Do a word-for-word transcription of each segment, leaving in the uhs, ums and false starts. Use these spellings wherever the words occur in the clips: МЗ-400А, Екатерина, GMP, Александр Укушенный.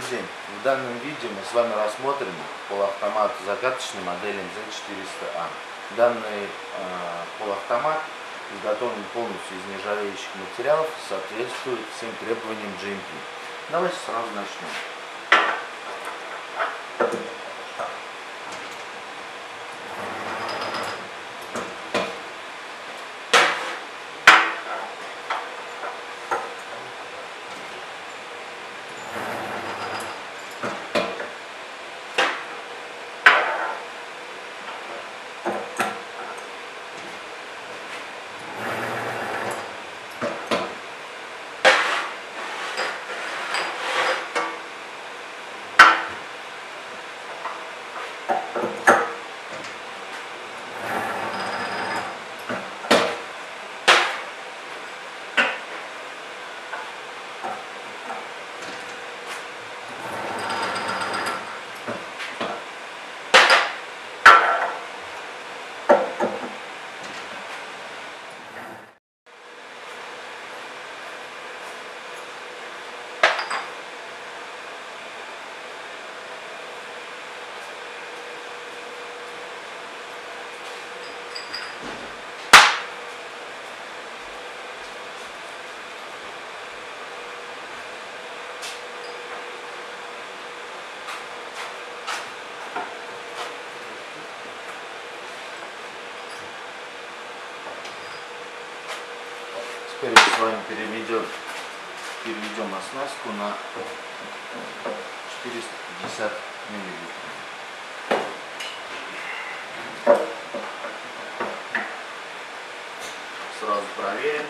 Добрый день! В данном видео мы с вами рассмотрим полуавтомат закаточной модели эн зет четыреста а. Данный э, полуавтомат изготовлен полностью из нержавеющих материалов и соответствует всем требованиям джи эм пи. Давайте сразу начнем. Теперь мы с вами переведем, переведем оснастку на четыреста пятьдесят миллилитров. Сразу проверим.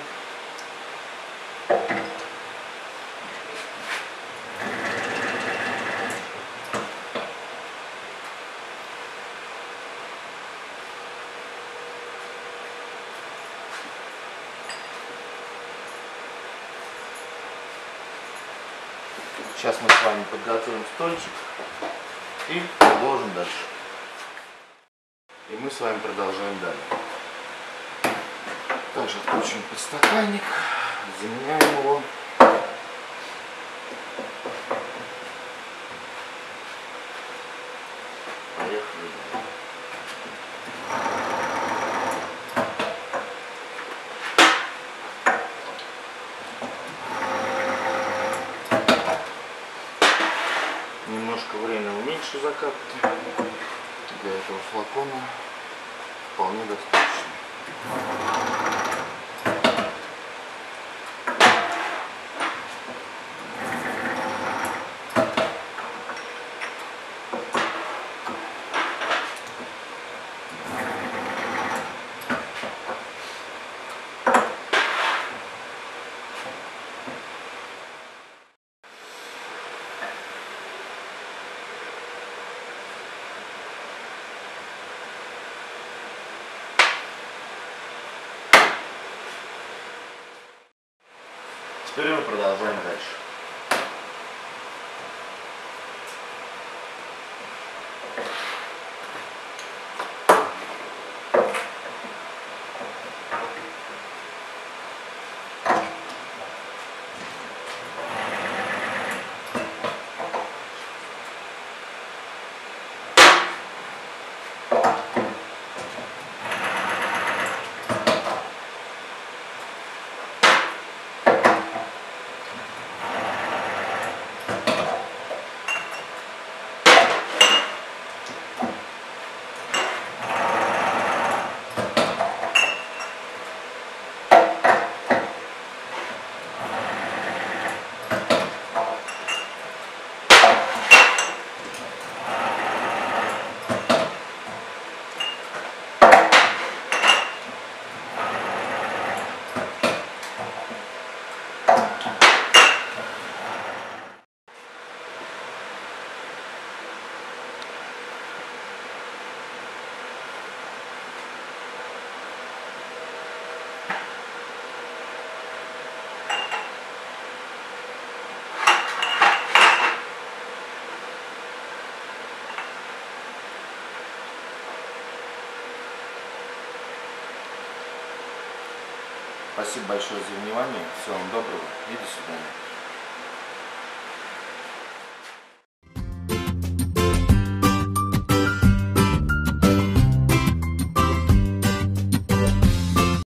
Сейчас мы с вами подготовим стольчик и продолжим дальше. И мы с вами продолжаем далее. Также отключим подстаканник, заменяем его. Поехали. Немножко время уменьшу закатки, для этого флакона вполне достаточно. Теперь мы продолжаем дальше. Спасибо большое за внимание. Всего вам доброго и до свидания.